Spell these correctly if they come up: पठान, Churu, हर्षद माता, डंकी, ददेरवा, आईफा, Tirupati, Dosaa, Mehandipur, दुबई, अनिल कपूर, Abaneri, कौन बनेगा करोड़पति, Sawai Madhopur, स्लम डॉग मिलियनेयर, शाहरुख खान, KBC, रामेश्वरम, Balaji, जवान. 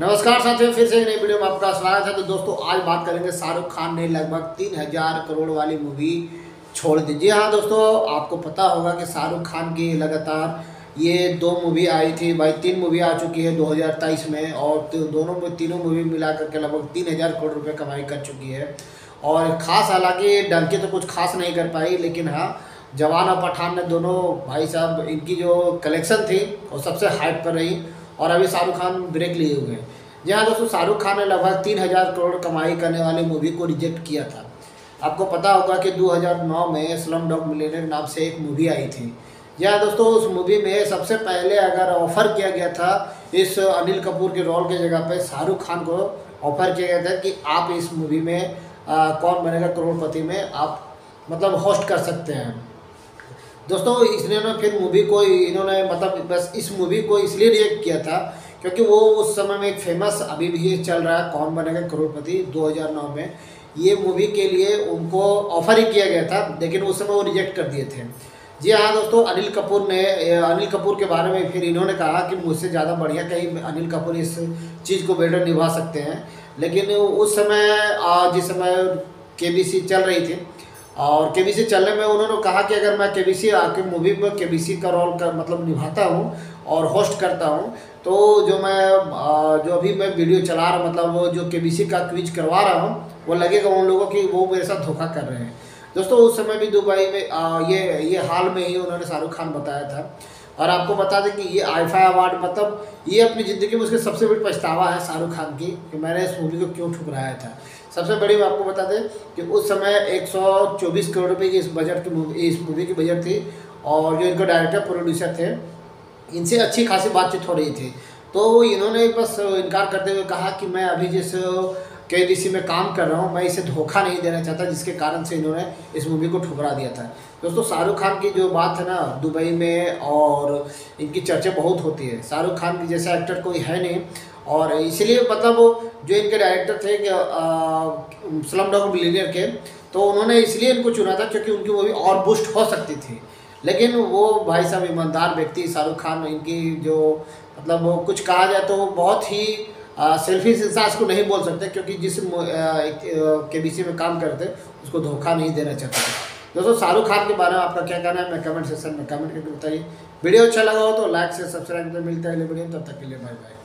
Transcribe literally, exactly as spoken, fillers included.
नमस्कार साथियों, फिर से एक नई वीडियो में आपका स्वागत है। तो दोस्तों आज बात करेंगे शाहरुख खान ने लगभग तीन हजार करोड़ वाली मूवी छोड़ दी। जी हाँ दोस्तों, आपको पता होगा कि शाहरुख खान की लगातार ये दो मूवी आई थी, भाई तीन मूवी आ चुकी है दो हज़ार तेईस में, और दोनों तीनों मूवी मिला करके लगभग तीन हज़ार करोड़ रुपये कमाई कर चुकी है। और ख़ास हालांकि डंकी तो कुछ खास नहीं कर पाई, लेकिन हाँ जवान और पठान ने दोनों भाई साहब इनकी जो कलेक्शन थी वो सबसे हाइट पर रही, और अभी शाहरुख खान ब्रेक लिए हुए हैं। जी हाँ दोस्तों, शाहरुख खान ने लगभग तीन हज़ार करोड़ कमाई करने वाली मूवी को रिजेक्ट किया था। आपको पता होगा कि दो हज़ार नौ में स्लम डॉग मिलियनेयर नाम से एक मूवी आई थी। जी हाँ दोस्तों, उस मूवी में सबसे पहले अगर ऑफ़र किया गया था, इस अनिल कपूर के रोल के जगह पर शाहरुख खान को ऑफ़र किया गया था कि आप इस मूवी में आ, कौन बनेगा करोड़पति में आप मतलब होस्ट कर सकते हैं। दोस्तों इन्होंने फिर मूवी को इन्होंने मतलब बस इस मूवी को इसलिए रिएक्ट किया था क्योंकि वो उस समय में एक फेमस अभी भी चल रहा है कौन बनेगा करोड़पति दो हज़ार नौ में, ये मूवी के लिए उनको ऑफ़र ही किया गया था, लेकिन उस समय वो रिजेक्ट कर दिए थे। जी हाँ दोस्तों, अनिल कपूर ने अनिल कपूर के बारे में फिर इन्होंने कहा कि मुझसे ज़्यादा बढ़िया कहीं अनिल कपूर इस चीज़ को बेटर निभा सकते हैं, लेकिन उस समय जिस समय केबीसी चल रही थी और केबीसी चलने में उन्होंने कहा कि अगर मैं केबीसी आके मूवी में केबीसी का रोल का मतलब निभाता हूँ और होस्ट करता हूँ, तो जो मैं जो अभी मैं वीडियो चला रहा मतलब वो जो केबीसी का क्विज करवा रहा हूँ वो लगेगा उन लोगों की वो मेरे साथ धोखा कर रहे हैं। दोस्तों उस समय भी दुबई में आ, ये ये हाल में ही उन्होंने शाहरुख खान बताया था। और आपको बता दें कि ये आईफा अवार्ड मतलब ये अपनी ज़िंदगी में उसके सबसे बड़ी पछतावा है शाहरुख खान की कि मैंने इस मूवी को क्यों ठुकराया था। सबसे बड़ी आपको बता दें कि उस समय एक सौ चौबीस करोड़ रुपए की इस बजट की मूवी इस मूवी की बजट थी, और जो इनका डायरेक्टर प्रोड्यूसर थे इनसे अच्छी खासी बातचीत हो रही थी, तो इन्होंने बस इनकार करते हुए कहा कि मैं अभी जिस केबीसी में काम कर रहा हूँ मैं इसे धोखा नहीं देना चाहता, जिसके कारण से इन्होंने इस मूवी को ठुकरा दिया था। दोस्तों शाहरुख खान की जो बात है ना दुबई में, और इनकी चर्चा बहुत होती है, शाहरुख खान की जैसा एक्टर कोई है नहीं, और इसलिए मतलब जो इनके डायरेक्टर थे स्लम डॉग मिलियनेयर के, तो उन्होंने इसलिए इनको चुना था क्योंकि उनकी मूवी और बूस्ट हो सकती थी, लेकिन वो भाई साहब ईमानदार व्यक्ति शाहरुख खान इनकी जो मतलब कुछ कहा जाए तो बहुत ही सेल्फिश इंसान को नहीं बोल सकते, क्योंकि जिस केबीसी में काम करते उसको धोखा नहीं देना चाहते। दोस्तों शाहरुख खान के बारे में आपका क्या कहना है मैं कमेंट सेक्शन में कमेंट करके बताइए। वीडियो अच्छा लगा हो तो लाइक से सब्सक्राइब कर, मिलता है अगले वीडियो में, तब तक के लिए बाय बाय।